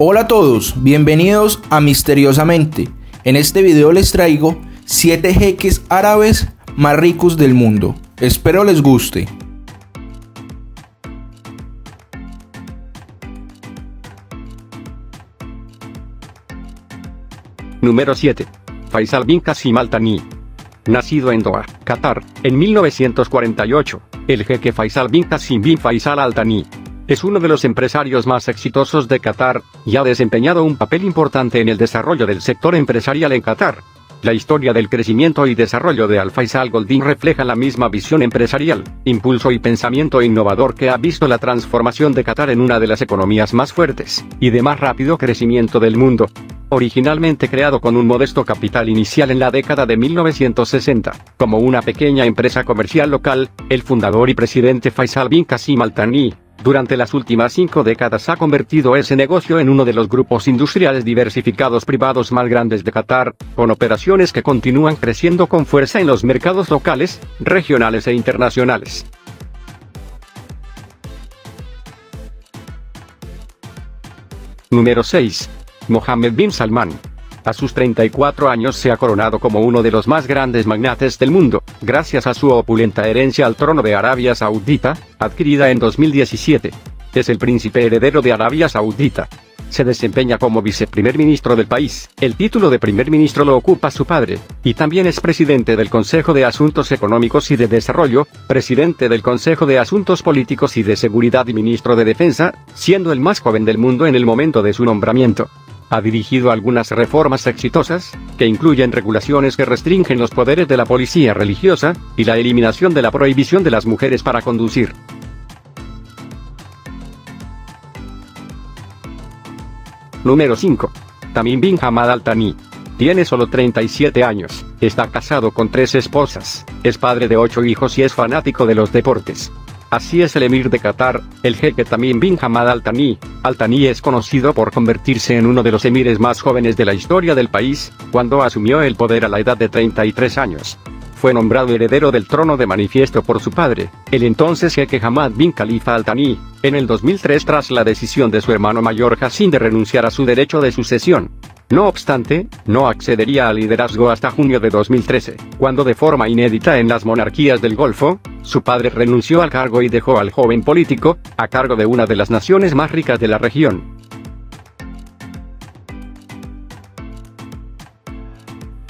Hola a todos, bienvenidos a Misteriosamente. En este video les traigo 7 jeques árabes más ricos del mundo. Espero les guste. Número 7. Faisal bin Qassim Al Thani. Nacido en Doha, Qatar, en 1948, el jeque Faisal bin Qassim bin Faisal Al Thani es uno de los empresarios más exitosos de Qatar, y ha desempeñado un papel importante en el desarrollo del sector empresarial en Qatar. La historia del crecimiento y desarrollo de Al-Faisal Goldín refleja la misma visión empresarial, impulso y pensamiento innovador que ha visto la transformación de Qatar en una de las economías más fuertes y de más rápido crecimiento del mundo. Originalmente creado con un modesto capital inicial en la década de 1960, como una pequeña empresa comercial local, el fundador y presidente Faisal bin Qassim Al Thani, durante las últimas 5 décadas ha convertido ese negocio en uno de los grupos industriales diversificados privados más grandes de Qatar, con operaciones que continúan creciendo con fuerza en los mercados locales, regionales e internacionales. Número 6. Mohammed bin Salman. A sus 34 años se ha coronado como uno de los más grandes magnates del mundo, gracias a su opulenta herencia al trono de Arabia Saudita, adquirida en 2017. Es el príncipe heredero de Arabia Saudita. Se desempeña como viceprimer ministro del país, el título de primer ministro lo ocupa su padre, y también es presidente del Consejo de Asuntos Económicos y de Desarrollo, presidente del Consejo de Asuntos Políticos y de Seguridad y ministro de Defensa, siendo el más joven del mundo en el momento de su nombramiento. Ha dirigido algunas reformas exitosas, que incluyen regulaciones que restringen los poderes de la policía religiosa, y la eliminación de la prohibición de las mujeres para conducir. Número 5. Tamim bin Hamad Al Thani. Tiene solo 37 años, está casado con 3 esposas, es padre de 8 hijos y es fanático de los deportes. Así es el emir de Qatar, el jeque Tamim bin Hamad Al Thani. Al Thani es conocido por convertirse en uno de los emires más jóvenes de la historia del país, cuando asumió el poder a la edad de 33 años. Fue nombrado heredero del trono de manifiesto por su padre, el entonces jeque Hamad bin Khalifa Al Thani, en el 2003 tras la decisión de su hermano mayor Jasim de renunciar a su derecho de sucesión. No obstante, no accedería al liderazgo hasta junio de 2013, cuando de forma inédita en las monarquías del Golfo, su padre renunció al cargo y dejó al joven político a cargo de una de las naciones más ricas de la región.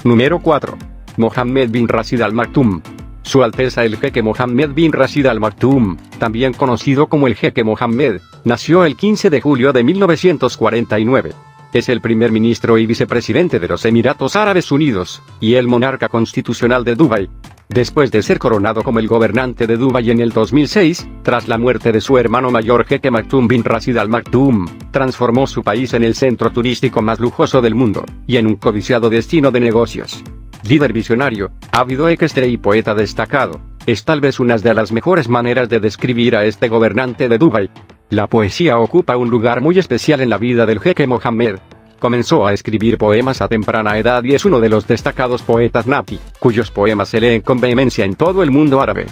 Número 4. Mohammed bin Rashid al Maktoum. Su Alteza el jeque Mohammed bin Rashid al Maktoum, también conocido como el jeque Mohammed, nació el 15 de julio de 1949. Es el primer ministro y vicepresidente de los Emiratos Árabes Unidos, y el monarca constitucional de Dubái. Después de ser coronado como el gobernante de Dubái en el 2006, tras la muerte de su hermano mayor jeque Maktoum bin Rashid al Maktoum, transformó su país en el centro turístico más lujoso del mundo, y en un codiciado destino de negocios. Líder visionario, ávido ecuestre y poeta destacado, es tal vez una de las mejores maneras de describir a este gobernante de Dubái. La poesía ocupa un lugar muy especial en la vida del jeque Mohammed. Comenzó a escribir poemas a temprana edad y es uno de los destacados poetas nafi, cuyos poemas se leen con vehemencia en todo el mundo árabe.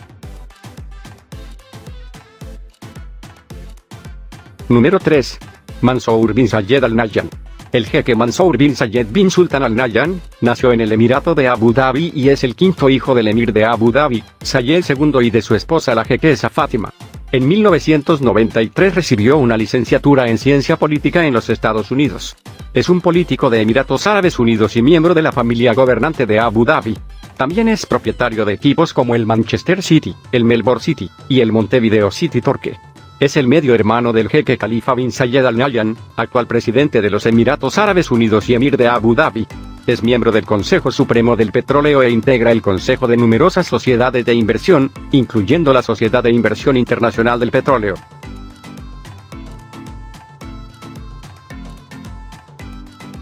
Número 3. Mansour bin Zayed Al Nahyan. El jeque Mansour bin Zayed bin Sultan Al Nahyan nació en el Emirato de Abu Dhabi y es el quinto hijo del emir de Abu Dhabi, Sayed II, y de su esposa la jequesa Fátima. En 1993 recibió una licenciatura en Ciencia Política en los Estados Unidos. Es un político de Emiratos Árabes Unidos y miembro de la familia gobernante de Abu Dhabi. También es propietario de equipos como el Manchester City, el Melbourne City y el Montevideo City Torque. Es el medio hermano del jeque Khalifa bin Zayed Al Nahyan, actual presidente de los Emiratos Árabes Unidos y emir de Abu Dhabi. Es miembro del Consejo Supremo del Petróleo e integra el Consejo de numerosas sociedades de inversión, incluyendo la Sociedad de Inversión Internacional del Petróleo.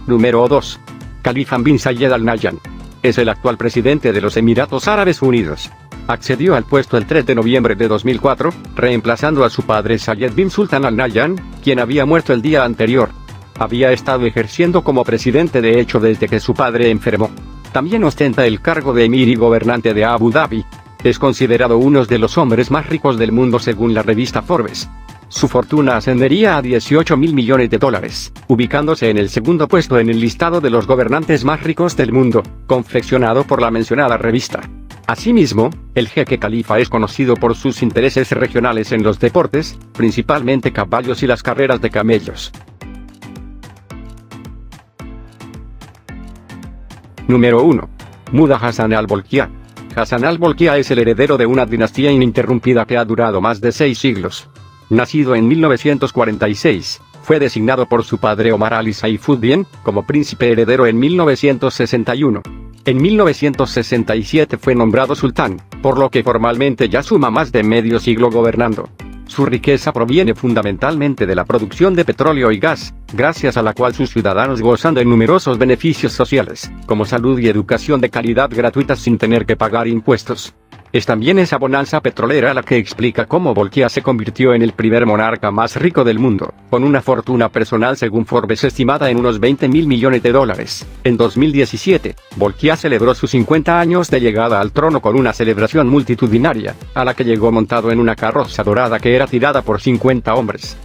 Número 2. Khalifa bin Zayed Al Nahyan. Es el actual presidente de los Emiratos Árabes Unidos. Accedió al puesto el 3 de noviembre de 2004, reemplazando a su padre Zayed bin Sultan Al Nahyan, quien había muerto el día anterior. Había estado ejerciendo como presidente de hecho desde que su padre enfermó. También ostenta el cargo de emir y gobernante de Abu Dhabi. Es considerado uno de los hombres más ricos del mundo según la revista Forbes. Su fortuna ascendería a 18 mil millones de dólares, ubicándose en el segundo puesto en el listado de los gobernantes más ricos del mundo, confeccionado por la mencionada revista. Asimismo, el jeque califa es conocido por sus intereses regionales en los deportes, principalmente caballos y las carreras de camellos. Número 1. Muda Hassanal Bolkiah. Hassanal Bolkiah es el heredero de una dinastía ininterrumpida que ha durado más de 6 siglos. Nacido en 1946, fue designado por su padre Omar Ali Saifudien como príncipe heredero en 1961. En 1967 fue nombrado sultán, por lo que formalmente ya suma más de medio siglo gobernando. Su riqueza proviene fundamentalmente de la producción de petróleo y gas, gracias a la cual sus ciudadanos gozan de numerosos beneficios sociales, como salud y educación de calidad gratuitas sin tener que pagar impuestos. Es también esa bonanza petrolera la que explica cómo Bolkiah se convirtió en el primer monarca más rico del mundo, con una fortuna personal según Forbes estimada en unos 20 mil millones de dólares. En 2017, Bolkiah celebró sus 50 años de llegada al trono con una celebración multitudinaria, a la que llegó montado en una carroza dorada que era tirada por 50 hombres.